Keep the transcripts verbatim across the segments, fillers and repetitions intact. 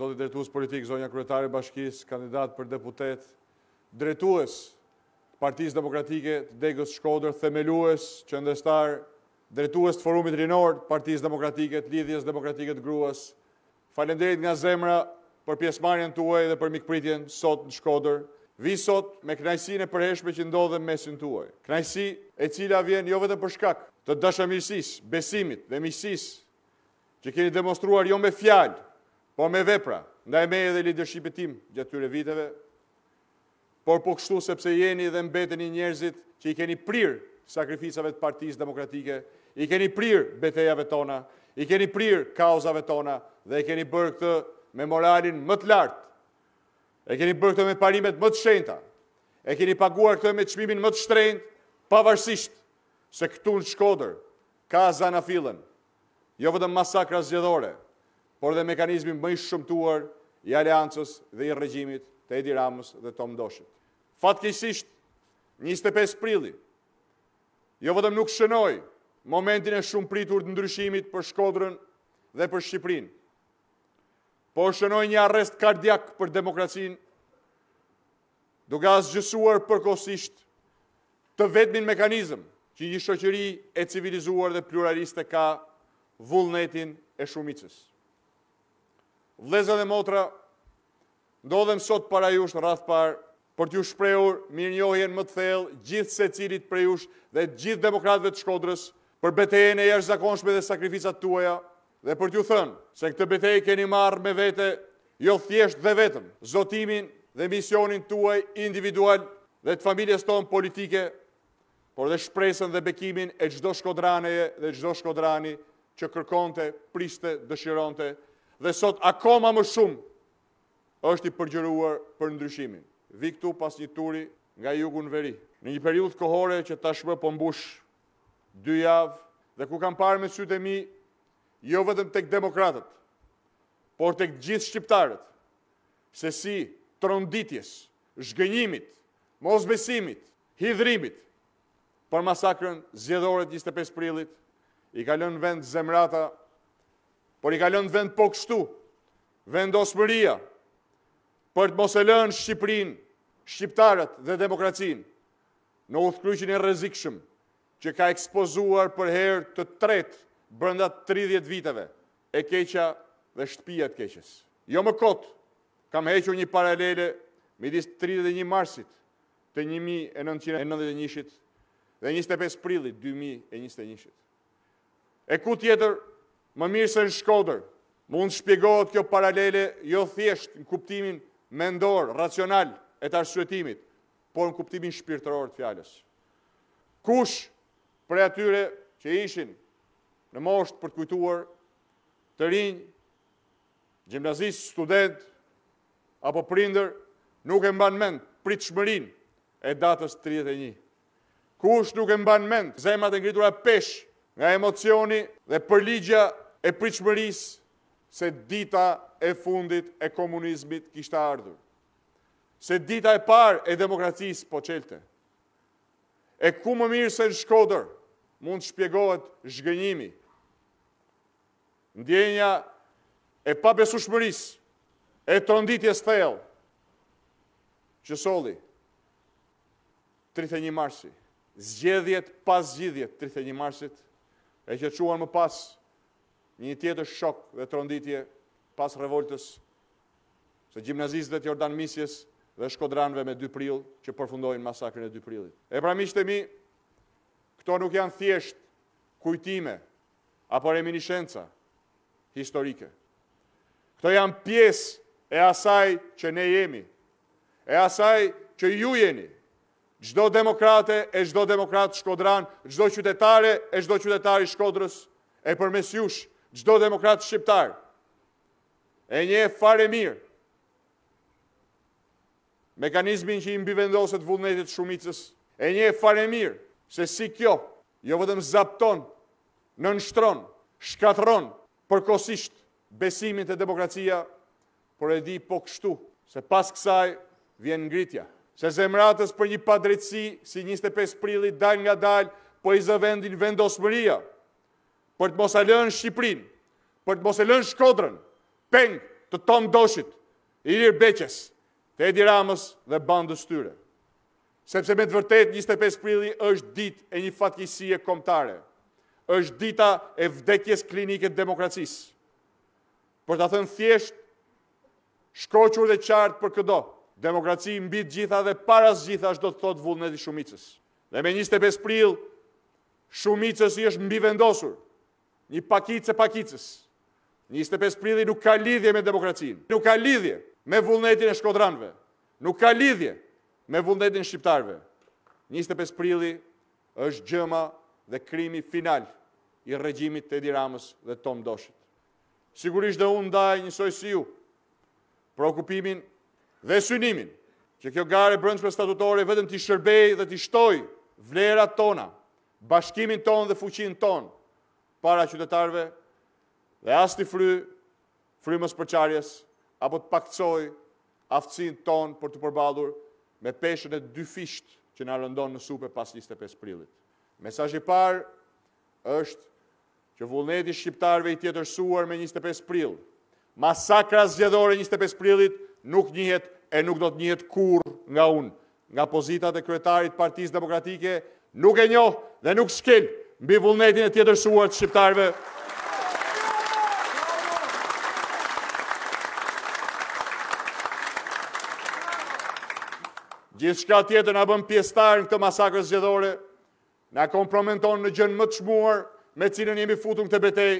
zoti drejtues politik, zonja kryetare e bashkisë, kandidat për deputet, drejtues Partisë Demokratike të Degës Shkodër, themelues, qendrestar, drejtues të Forumit Rinor, Partisë Demokratike, të Lidhjes Demokratike të Gruas. Faleminderit nga zemra për pjesëmarrjen tuaj dhe për mikpritjen sot në Shkodër. Vi sot me kënaqësinë e përhershme që ndodhen mesin tuaj. Kënaqësi e cila vjen jo vetëm për shkak të dashamirësisë, besimit dhe miqësisë që keni demonstruar jo me fjalë, por me vepra, ndaj meje dhe lidershipit tim gjatë këtyre viteve, por po kështu sepse jeni dhe mbeteni njerëzit që i keni prirë sakrificave të Partisë Demokratike, i keni prirë betejave tona, i keni prirë kauzave tona dhe i keni bërë këtë me moralin më të lartë. E keni bërë këtë me parimet më të shenjta. E keni paguar këtë me çmimin më të shtrenjtë, pavarësisht se këtu në Shkodër ka zanafillen, jo vetëm masakra zgjedhore, por dhe mekanizmin më i shumtuar i aleancës dhe i regjimit të Edi Ramës dhe Tom Doshit. Fatkeqësisht, njëzet e pesë prilli, jo vetëm nuk shënoi momentin e shumë pritur të ndryshimit për Shkodrën dhe për Shqipërinë, por shënoi një arrest kardiak për demokracinë, duke asgjësuar përkohësisht të vetmin mekanizëm që një shoqëri e civilizuar dhe pluraliste ka, vullnetin e shumicës. Vëllezër dhe motra, ndodhem sot para jush në radh parë për t'ju shprehur mirënjohjen më të thellë gjithë secilit prej jush dhe gjithë demokratëve të Shkodrës për betejën e jashtëzakonshme dhe sakrificat tuaja, dhe për t'ju thënë se këtë betejë keni marrë me vete jo thjesht dhe vetëm zotimin dhe misionin tuaj individual dhe të familjes tonë politike, por dhe shpresën dhe bekimin e çdo shkodraneje dhe çdo shkodrani që kërkonte, priste, dëshironte dhe sot akoma më shumë është i përgjëruar për ndryshimin. Vi këtu pas një turi nga jugu në veri, në një periudhë kohore që tashmë po mbush dy javë dhe ku kam parë me sytë e mi jo vetëm tek demokratët, por tek gjithë shqiptarët, se si tronditjes, zhgënjimit, mosbesimit, hidhrimit për masakrën zgjedhore të njëzet e pesë prillit, i ka lënë vend zemrata, por i ka lënë vend po kështu, vendosmëria, për të mos e lënë Shqipërinë, shqiptarët dhe demokracinë në udhkryqin e rrezikshëm që ka ekspozuar për herë të tretë brenda tridhjetë viteve e keqja dhe shtëpia e keqes. Jo më kot, kam hequr një paralele midis tridhjetë e një marsit të një mijë e nëntëqind e nëntëdhjetë e njëit dhe njëzet e pesë prillit dy mijë e njëzet e njëit. E ku tjetër, më mirë se në Shkodër, mund shpjegohet kjo paralele jo thjesht në kuptimin mendor, racional e të arsyetimit, por në kuptimin shpirtëror të fjalës. Kush prej atyre që ishin në moshë për të kujtuar, të rinj, gjimnazist, student, apo prindër, nuk e mban mend pritshmërinë e datës tridhjetë e një. Kush nuk e mban mend zemrat e ngritura peshë nga emocioni dhe përligja e pritshmërisë se dita e fundit e komunizmit kishte ardhur, se dita e parë e demokracisë po çelte. E ku më mirë se në Shkodër mund shpjegohet zhgënjimi, ndjenja e pabesueshmërisë, e tronditjes thellë që solli tridhjetë e një marsi, zgjedhjet pas zgjedhjet tridhjetë e një marsit, e që çuan më pas një tjetër shok dhe tronditje pas revoltës së gjimnazistëve të Jordan Mises dhe shkodranëve me dy prill që përfundojnë masakrën e dy prillit. E pra miqtë e mi, këto nuk janë thjesht kujtime apo reminiscenca historike. Këto janë pjesë e asaj që ne jemi, e asaj që ju jeni, çdo demokrate e çdo demokrat shkodran, çdo qytetare e çdo qytetari Shkodrës, e përmes jush çdo demokrat shqiptar. E një fare mirë mekanizmin që i mbivendoset vullnetit shumicës, e një fare mirë se si kjo jo vetëm zapton, nënshtron, shkatron përkohësisht besimin te demokracia, por e di po kështu se pas kësaj vjen ngritja. Se zemratës për një padrejtësi si njëzet e pesë prillit dal nga dal po i zë vendin vendosmëria për të mos e lënë Shqipërinë, për të mos e lënë Shkodrën peng të Tom Doshit, Ilir Beqes, të Edi Ramës dhe bandës tyre. Sepse me të vërtet njëzet e pesë prilli është ditë e një fatkeqësie kombëtare. Është dita e vdekjes klinike të demokracisë. Për ta thënë thjesht, shkruar dhe qartë për çdo, demokraci mbi të gjitha dhe para së gjithash do të thotë vullneti i shumicës. Dhe me njëzet e pesë prill, shumicës i është mbivendosur, një pakicë e pakicës. njëzet e pesë prilli nuk ka lidhje me demokracinë, nuk ka lidhje me vullnetin e shkodranëve, nuk ka lidhje me vullnetin e shqiptarëve. njëzet e pesë prilli është gjëma dhe krimi final i regjimit të Edi Ramës dhe Tom Doshit. Sigurisht dhe unë ndaj njësoj si ju, preokupimin dhe synimin, që kjo gare brendshme statutore vetëm t'i shërbej dhe t'i shtoj vlerat tona, bashkimin ton dhe fuqin ton, para qytetarve dhe as t'i fry, frymës përçarjes, apo t'paktësoj aftësin ton për të përbaldur me peshën e dy fisht që na rëndon në supe pas njëzet e pesë prillit. Mesazhi i parë është që vullneti shqiptarëve i tjetërsuar me njëzet e pesë prill. Masakra zgjedhore njëzet e pesë prillit nuk njihet e nuk do të njihet kurrë nga unë, nga pozitat e kryetarit Partisë Demokratike, nuk e njoh dhe nuk shkel mbi vullnetin e tjetërsuar të shqiptarëve. Gjithçka tjetër na bën pjesëtar në këtë masakrë zgjedhore. Na kompromenton në gjën më të çmuar me cilën jemi futur këtë betejë,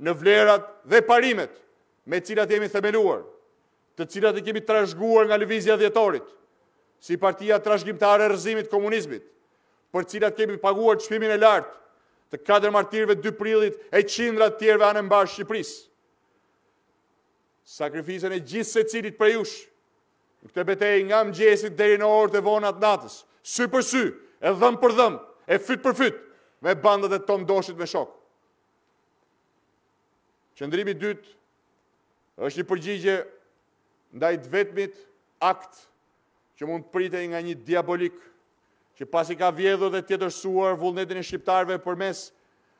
në vlerat dhe parimet me cilat jemi themeluar, të cilat e kemi trashëguar nga lëvizja e dhjetorit, si partia trashëgimtare e rrëzimit të komunizmit, për cilat kemi paguar çmimin e lartë të katër martirëve dy prillit e qindra të tjerëve anë mbar Shqipërisë. Sakrificën e gjithë secilit prej jush në këtë betejë nga mëngjesit deri në orët e vona të natës, sy për sy, e dhëm për dhëm, e fyt për fyt, me bandat e Tom Doshit me shok. Qëndrimi i dytë është një përgjigje ndaj të vetmit akt që mund të pritej nga një diabolik që pasi ka vjedhur dhe tjetërsuar vullnetin e shqiptarëve përmes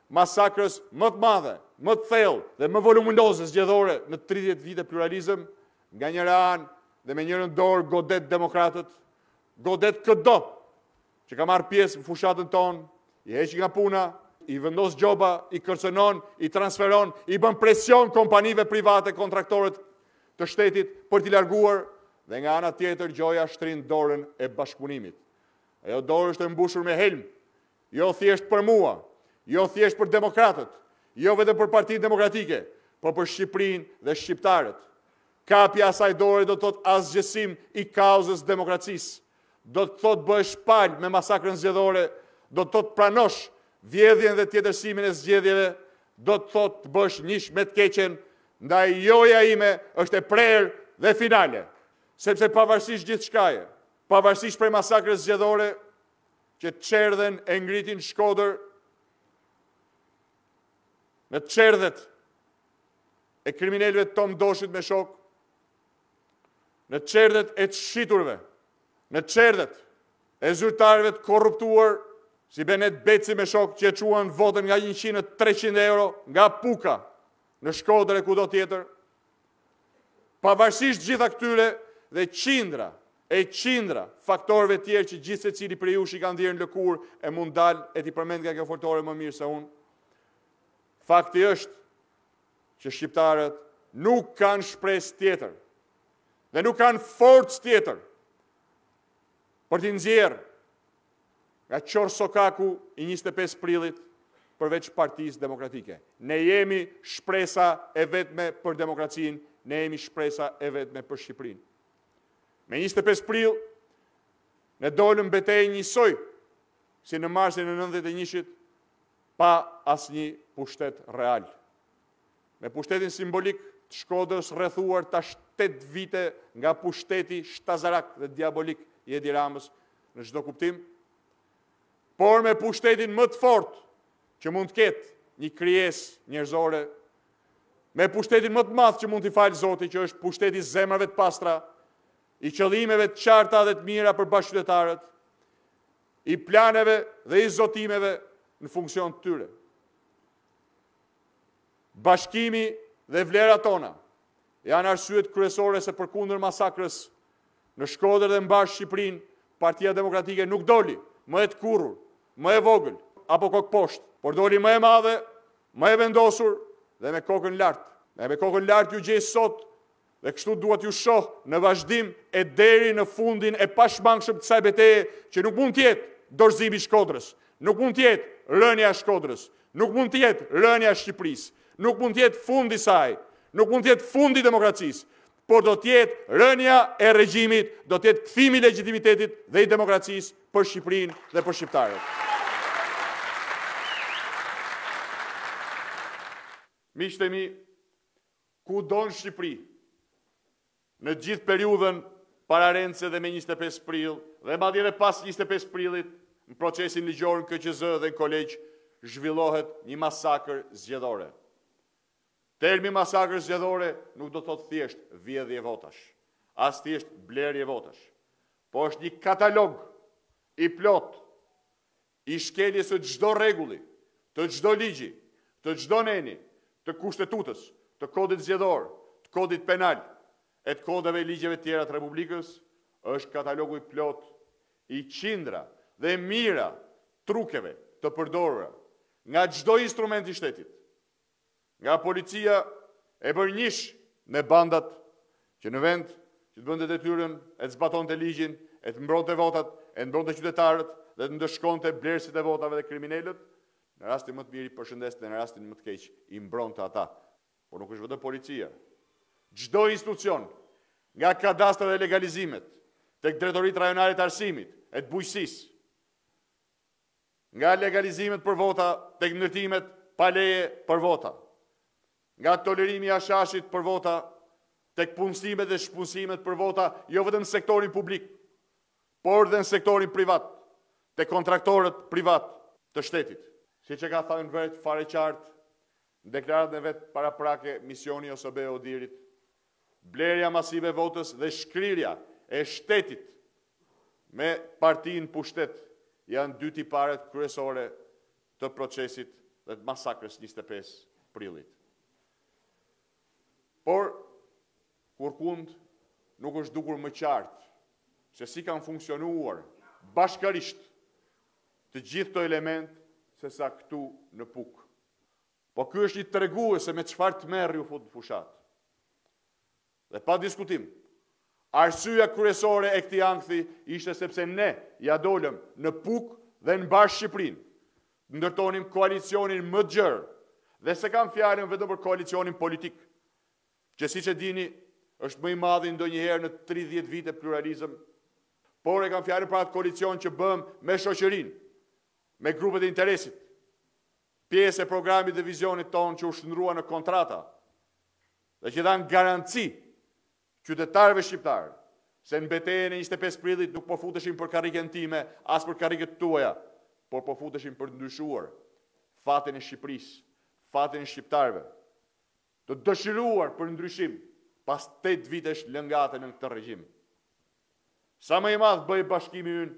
masakrës më të madhe, më të thellë dhe më voluminoze zgjedhore në tridhjetë vite pluralizëm, nga njëra anë dhe me njërën dorë godet demokratët, godet çdo që ka marrë pjesë në fushatën tonë, i heq nga puna, i vendos gjoba, i kërcënon, i transferon, i bën presion kompanive private, kontraktorët të shtetit për t'i larguar, dhe nga ana tjetër gjoja shtrin dorën e bashkëpunimit. Ajo dorë është e mbushur me helm, jo thjesht për mua, jo thjesht për demokratët, jo vetëm për Partinë Demokratike, por për Shqipërinë dhe shqiptarët. Kapja asaj dore do të thotë asgjësim i kauzës demokracisë. Do të thotë bësh palë me masakrën zgjedhore, do të thotë pranosh vjedhjen dhe tjetërsimin e zgjedhjeve, do të thotë bësh njësh me të keqen, ndaj joja ime është e prerë dhe finale, sepse pavarësisht gjithçkaje, pavarësisht prej masakrës zgjedhore që çerdhen e ngritin Shkodër, në çerdhet e kriminalëve Tom Doshit me shok, në çerdhet e të shiturve, në çerdhet e zyrtarëve të korruptuar, si Benet Beci me shok që e çuan votën nga njëqind në treqind euro, nga Puka në Shkodër e kudo tjetër. Pavarësisht gjitha këtyre dhe qindra e qindra faktorëve tjerë që gjithë secili prej jush i kanë dhënë lëkurë e mund dal e ti përmend nga kjo foltore më mirë se unë. Fakti është që shqiptarët nuk kanë shpresë tjetër dhe nuk kanë forcë tjetër për t'i nxjerrë nga qor sokaku i njëzet e pesë prillit përveç Partisë Demokratike. Ne jemi shpresa e vetme për demokracinë, ne jemi shpresa e vetme për Shqipërinë. Me njëzet e pesë prill, ne dolëm betejë njësoj si në marsin e nëntëdhjetë e njëit, pa asnjë pushtet real. Me pushtetin simbolik të Shkodrës rrethuar tash tetë vite nga pushteti shtazarak dhe diabolik i Edi Ramës në çdo kuptim, por me pushtetin më të fortë që mund të ketë një krijesë njerëzore, me pushtetin më të madh që mund t'i falë Zoti, që është pushteti i zemrave të pastra, i qëllimeve të qarta dhe të mira për bashkëqytetarët, i planeve dhe i zotimeve në funksion të tyre. Bashkimi dhe vlerat tona, janë arsyet kryesore se përkundër masakrës në Shkodër dhe mbash Shqipërinë, Partia Demokratike nuk doli më e të kurrur, më e vogël apo kokposhtë, por doli më e madhe, më e vendosur dhe me kokën lart. Dhe me kokën lart ju gjej sot dhe kështu duhet ju shoh në vazhdim e deri në fundin e pashmangshëm të kësaj betejë që nuk mund të jetë dorëzimi i Shkodrës, nuk mund të jetë rënja e Shkodrës, nuk mund të jetë rënja e Shqipërisë, nuk mund të jetë fundi i saj, nuk mund të jetë fundi i demokracisë. Por do tjetë rënja e regjimit, do tjetë kthimi I legitimitetit dhe I demokracisë për Shqipërinë dhe për shqiptarët. Miqtë e mi, kudo në Shqipëri, në gjithë periudhën pararendëse dhe me njëzet e pesë prill, dhe madje edhe pas njëzet e pesë prillit, në procesin ligjor në K Q Z dhe në kolegj, zhvillohet një masakër zgjedhore. Termi masakrë zgjedhore nuk do të thotë thjesht vjedhje votash, as thjesht blerje votash, po është një katalog I plot I shkeljes së çdo rregulli, të çdo ligji, të çdo neni, të kushtetutës, të kodit zgjedhor, të kodit penal, e të kodeve ligjeve tjera të Republikës, është katalogu I plot I qindra dhe mijëra trukeve të përdorura nga çdo instrument I shtetit. Nga policia e bërë njësh me bandat që në vend që të bëndet e tyrën, e të zbaton të ligjin, e të mbron të votat, e të mbron të qytetarët, dhe të ndëshkon të blerësit e votave dhe kriminellet, në rastin më të mirë I përshëndes dhe në rastin më të keq I mbron të ata. Por nuk është vetëm policia. Çdo institucion, nga kadastra dhe legalizimet, tek drejtoritë rajonale të arsimit, e të bujqësisë, nga legalizimet për vota, tek ndërtimet pa leje për vota, nga tolerimi I ashashit për vota, tek punësimet dhe shpunësimet për vota, jo vetëm në sektorin publik, por dhe në sektorin privat, tek kontraktorët privat të shtetit. Siç e ka thënë vetë fare qartë, në deklaratën e vetë paraprake misioni ose Odirit, blerja masive votës dhe shkrirja e shtetit me partinë pushtet janë dy tiparet kryesore të procesit dhe të masakrës njëzet e pesë prillit. Por, kur kund, nuk është dukur më qartë, se si kanë funksionuar bashkarisht të gjithë të element, se sa këtu në Puk. Po kjo është një tregues se me çfarë të merri u fut në fushat. Dhe pa diskutim, arsyeja kryesore e këtij ankthi ishte sepse ne ja dolëm në Puk dhe në Bash Shqipërinë, ndërtonim koalicionin më të gjerë, dhe se kam fjalën vetëm për koalicionin politik. Që si që dini, është më I madhi ndonjëherë në tridhjetë vite pluralizëm, por e kam fjalën për atë koalicion që bëm me shoqërinë, me grupet e interesit, pjesë e programit dhe vizionit tonë që u shndrua në kontrata, dhe që dhanë garanci qytetarëve shqiptarë, se në betejën e njëzet e pesë prillit nuk po futeshim për karrikën time, as për karrikët tuaja, por po futeshim për të ndryshuar fatin e Shqipërisë, fatin e shqiptarëve, të dëshiruar për ndryshim, pas tetë vitesh lëngate në këtë regjim. Sa më I madh bëj bashkimi ynë,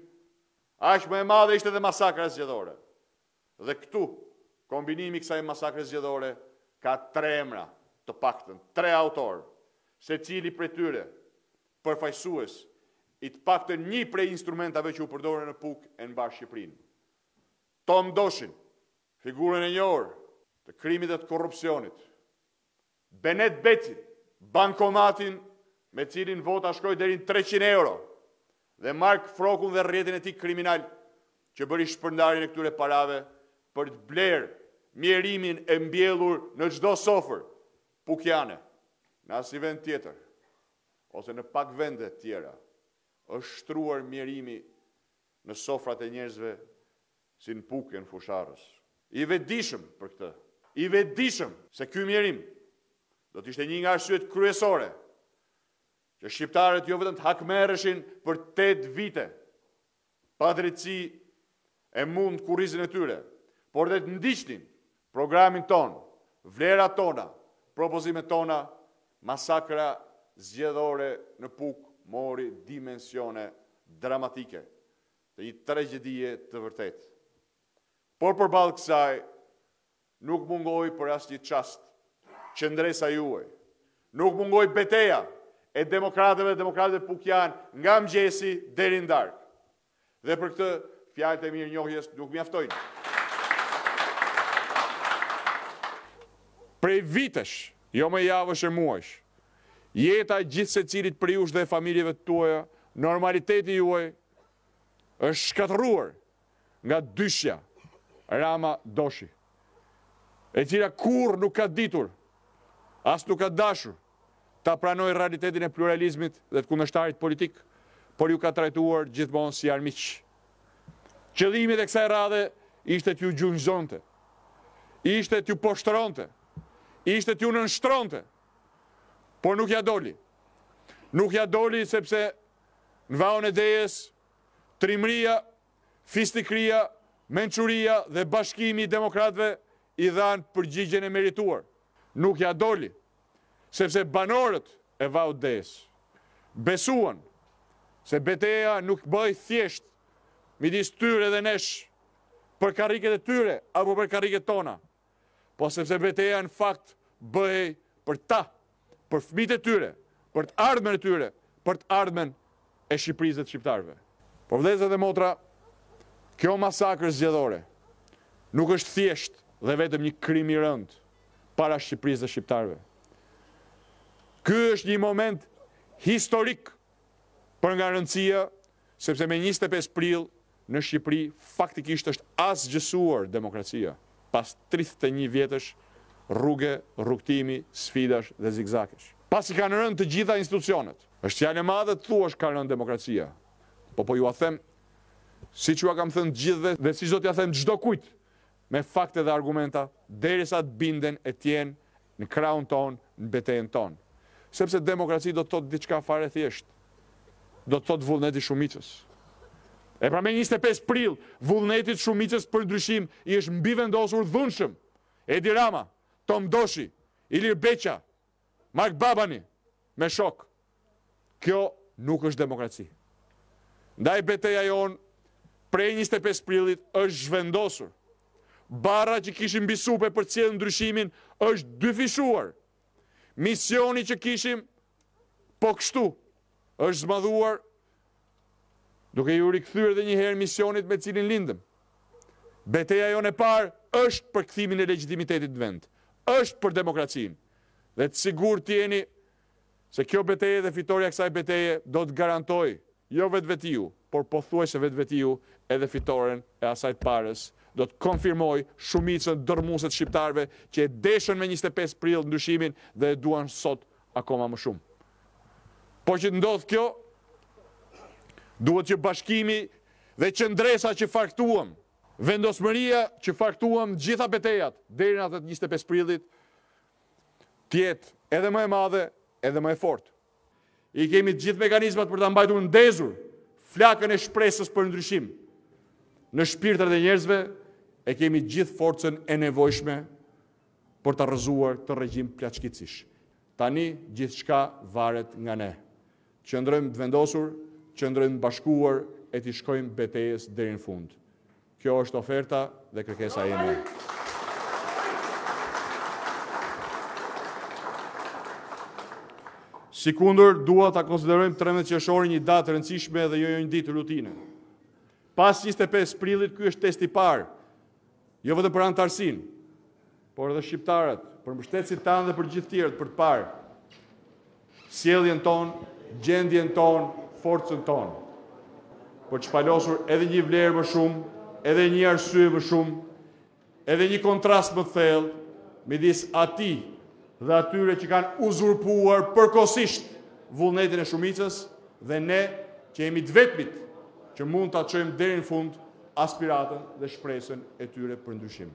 aq më e madhe ishte dhe masakra zgjedhore. Dhe këtu, kombinimi kësaj masakre zgjedhore ka tre emra të paktën, tre autorë, secili prej tyre përfaqësues I të paktën një prej instrumentave që u përdorën në Puk e në Bash Shqipërinë. Tom Doshin, figurën e njohur të krimit dhe të korrupsionit, Benet Beci, bankomatin me cilin vota shkoi deri në treqind euro, dhe Mark Frokun dhe rrjetin e tij kriminal që bëri shpërndarjen e këtyre parave për të blerë mjerimin e mbjellur në çdo sofër pukiane, në asnjë vend tjetër, ose në pak vende tjera, është shtruar mjerimi në sofrat e njerëzve si në Pukën e Fusharrës. I vetëdijshëm për këtë, I vetëdijshëm se ky mjerim do të ishte një nga arsyet kryesore që shqiptarët jo vetëm të hakmerreshin për tetë vite pa drejtësi e mund kurrizën e tyre, por dhe të ndiqnin programin ton, vlerat tona, propozimet tona, masakra zgjedhore në Puk mori dimensione dramatike të një tragjedie të vërtetë. Por përballë kësaj nuk mungoi për asnjë çast qëndresa juaj, Nuk mungoj beteja e demokratëve dhe demokratëve puk janë nga mëgjesi deri në darkë. Dhe për këtë, fjalët e mirë njohjes nuk mjaftojnë. Prej vitesh, jo me javësh e muajsh, jeta gjithë se cilit për jush dhe familjeve të tuaja, normaliteti juaj, është shkatëruar nga dyshja Rama Doshi, e cila kur nuk ka ditur, as nuk ka dashur, ta pranoj realitetin e pluralizmit dhe të kundërshtarit politik, por ju ka trajtuar gjithmonë si armiq. Qëllimit e kësaj radhe ishte t'ju gjunjëzonte, ishte t'ju poshtronte, ishte t'ju nënshtronte, por nuk ja doli. Nuk ja doli sepse në vaon e dejes, trimëria, fistikria, mençuria dhe bashkimi I demokratëve I dhanë përgjigjen e merituar. Nuk ja doli, sepse banorët e vaut dejes besuan se beteja nuk bëj thjesht midis tyre dhe nesh për karriket e tyre apo për karriket tona, po sepse beteja në fakt bëhej për ta, për fëmijët e tyre, për të ardhmen e tyre, për të ardhmen e Shqipërisë dhe të shqiptarëve. Por vëllezër dhe motra, kjo masakër zgjedhore nuk është thjesht dhe vetëm një krim I rëndë para Shqipërisë dhe shqiptarëve. Ky është një moment historik për nga rëndësia, sepse me njëzet e pesë prill në Shqipëri faktikisht është asgjësuar demokracia, pas tridhjetë e një vjetësh rrugë, rrugtimi, sfidash dhe zigzakesh. Pas I kanë rënë të gjitha institucionet, është fjalë e madhe të thuash ka rënë demokracia, po po ju a them, si që a kam thënë gjithëve dhe si do t'ja them çdo kujt, me fakte dhe argumenta, derisa të binden e tjenë në kraun ton, në betejën ton. Sepse demokraci do të thotë diçka fare thjesht, do të thotë vullneti shumicës. E pra me njëzet e pesë prill, vullneti I shumicës për ndryshim I është mbi vendosur dhunshëm. Edi Rama, Tom Doshi, Ilir Beqa, Mark Babani, me shok. Kjo nuk është demokraci. Ndaj beteja jonë, prej njëzet e pesë prillit është zhvendosur. Barra që kishim bisupe për cilën ndryshimin është dyfishuar. Misioni që kishim po kështu është zmadhuar duke ju rikthyer edhe një herë misionit me cilin lindëm. Beteja jonë e parë është për kthimin e legjitimitetit në vend, është për demokracinë. Dhe të sigurt jeni se kjo betejë dhe fitoria e kësaj beteje do të garantojë jo vetvetiu, por pothuajse vetvetiu edhe fitoren e asaj parës. Do të konfirmoj shumicën dërmuset shqiptarve që e deshën me njëzet e pesë prill ndryshimin dhe e duan sot akoma më shumë. Po që të ndodhë kjo, duhet që bashkimi dhe qëndresa që faktuam, vendosmëria që faktuam gjitha betejat deri në atë njëzet e pesë prillit, tjetë edhe më e madhe, edhe më e fortë. I kemi gjithë mekanizmat për ta mbajtur ndezur flakën e shpresës për ndryshim. Në shpirtrat e njerëzve, e kemi gjithë forcën e nevojshme për të rrëzuar të regjim plaçkicish. Tani gjithçka varet nga ne. Qëndrojmë të vendosur, qëndrojmë bashkuar e t'i shkojmë betejës deri në fund. Kjo është oferta dhe kërkesa e ne. Sikundër, dua ta konsiderojmë trembëdhjetë qershorin një datë rëndësishme dhe jo një ditë rutine. Pas njëzet e pesë prillit, ky është testi I parë, jo vetëm për antarësinë, por edhe shqiptarët, për mbështetësit tanë dhe për gjithë tjerët për të parë sjelljen tonë, gjendjen tonë, forcën tonë, për të shpalosur edhe një vlerë më shumë, edhe një arsye më shumë, edhe një kontrast më thellë midis atij dhe atyre që kanë uzurpuar përkohësisht vullnetin e shumicës dhe ne që jemi të vetmit që mund të çojmë deri në fund aspiratën dhe shpresën e tyre për ndryshim.